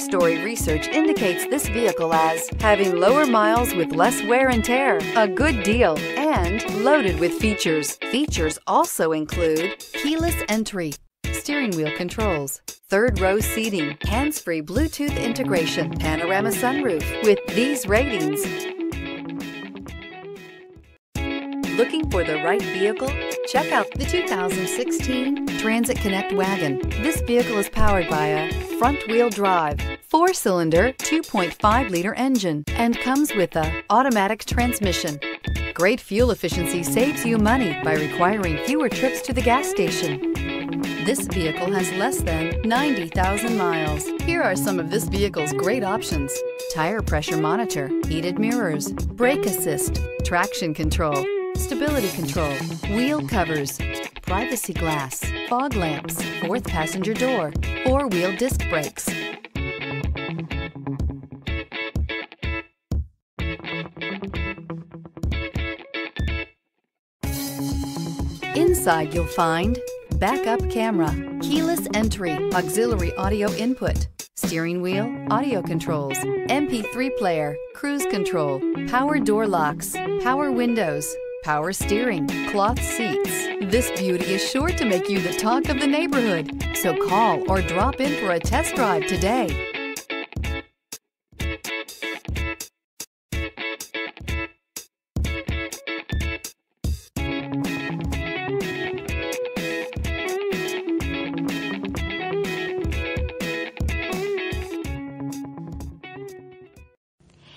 4-Story research indicates this vehicle as having lower miles with less wear and tear, a good deal, and loaded with features. Features also include keyless entry, steering wheel controls, third-row seating, hands-free Bluetooth integration, panorama sunroof. With these ratings, looking for the right vehicle? Check out the 2016 Transit Connect Wagon. This vehicle is powered by a front-wheel drive, 4-cylinder, 2.5-liter engine, and comes with an automatic transmission. Great fuel efficiency saves you money by requiring fewer trips to the gas station. This vehicle has less than 90,000 miles. Here are some of this vehicle's great options: tire pressure monitor, heated mirrors, brake assist, traction control, stability control, wheel covers, privacy glass, fog lamps, 4th passenger door, 4-wheel disc brakes. Inside you'll find backup camera, keyless entry, auxiliary audio input, steering wheel audio controls, MP3 player, cruise control, power door locks, power windows, power steering, cloth seats. This beauty is sure to make you the talk of the neighborhood, so call or drop in for a test drive today.